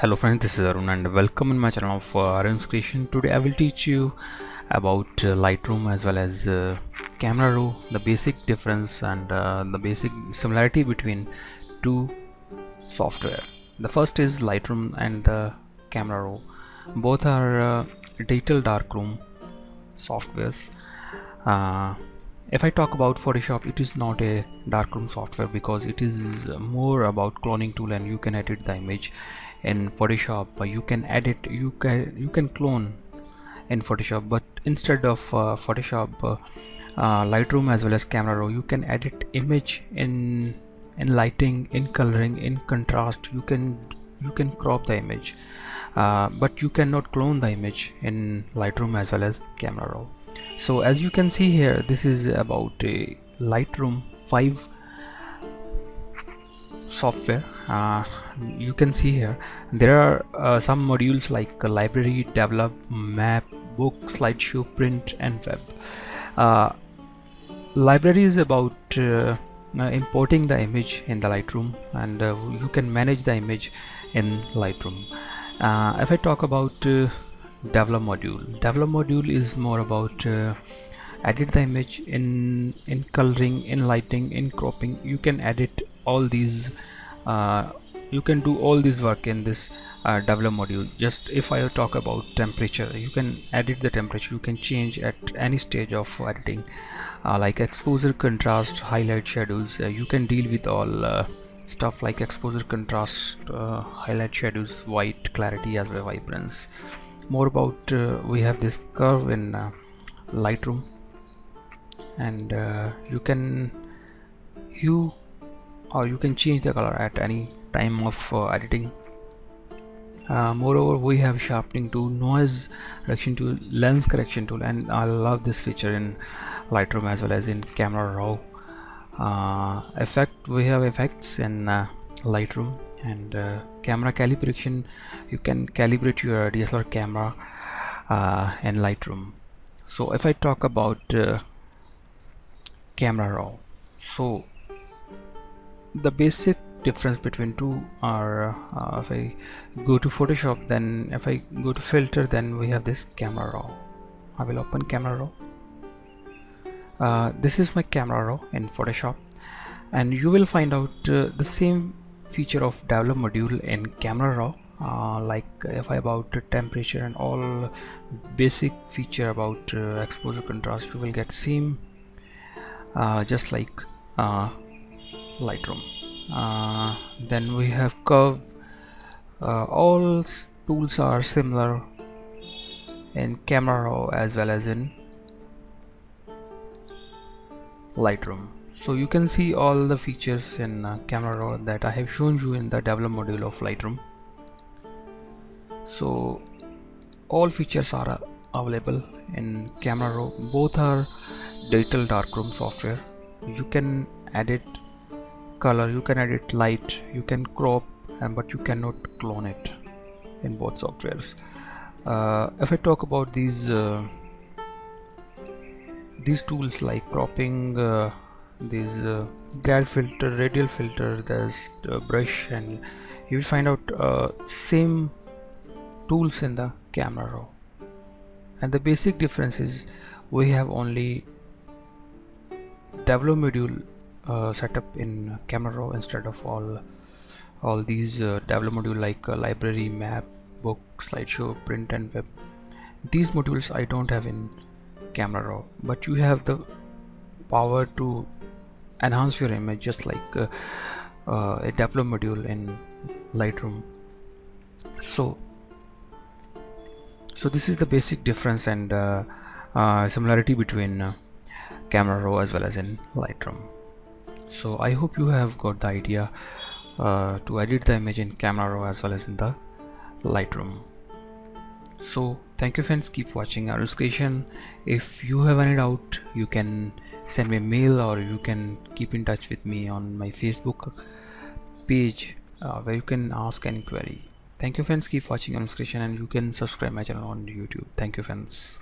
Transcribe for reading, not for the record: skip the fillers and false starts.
Hello friends, this is Arun and welcome in my channel for Arunz Creation. Today I will teach you about Lightroom as well as Camera Raw, the basic difference and the basic similarity between two software. The first is Lightroom and the Camera Raw. Both are digital darkroom softwares. If I talk about Photoshop, it is not a darkroom software because it is more about cloning tool, and you can edit the image in Photoshop. You can edit, you can clone in Photoshop, but instead of Photoshop, Lightroom as well as Camera Raw, you can edit image in lighting, in coloring, in contrast. You can crop the image, but you cannot clone the image in Lightroom as well as Camera Raw. So as you can see here, this is about a Lightroom 5 software. You can see here there are some modules like library, develop, map, book, slideshow, print and web. Library is about importing the image in the Lightroom, and you can manage the image in Lightroom. If I talk about develop module is more about edit the image in coloring, in lighting, in cropping. You can edit all these, you can do all this work in this develop module. Just if I talk about temperature, you can edit the temperature. You can change at any stage of editing, like exposure, contrast, highlight, shadows. You can deal with all stuff like exposure, contrast, highlight, shadows, white, clarity as well, vibrance. More about we have this curve in Lightroom, and you can hue or you can change the color at any time of editing. Moreover, we have sharpening tool, noise reduction tool, lens correction tool, and I love this feature in Lightroom as well as in Camera Raw. Effect, we have effects in Lightroom, and camera calibration, you can calibrate your DSLR camera in Lightroom. So if I talk about Camera Raw, so the basic difference between two are, if I go to Photoshop, then if I go to filter, then we have this Camera Raw. I will open Camera Raw. This is my Camera Raw in Photoshop, and you will find out the same feature of develop module in Camera Raw, like if I about temperature and all basic feature about exposure, contrast, you will get same just like Lightroom. Then we have curve. All tools are similar in Camera Raw as well as in Lightroom. So you can see all the features in Camera Raw that I have shown you in the develop module of Lightroom. So all features are available in Camera Raw. Both are digital darkroom software. You can edit color, you can edit light, you can crop, and but you cannot clone it in both softwares. If I talk about these tools like cropping, these grad filter, radial filter, there's brush, and you will find out same tools in the Camera Raw. And the basic difference is we have only develop module setup in Camera Raw instead of all these develop module like library, map, book, slideshow, print and web. These modules I don't have in Camera Raw, but you have the power to enhance your image just like a develop module in Lightroom. So this is the basic difference and similarity between Camera Raw as well as in Lightroom. So I hope you have got the idea to edit the image in Camera Raw as well as in the Lightroom. So thank you friends, keep watching Arunz Creation. If you have any doubt, you can send me a mail, or you can keep in touch with me on my Facebook page where you can ask any query. Thank you friends, keep watching Arunz Creation, and you can subscribe my channel on YouTube. Thank you friends.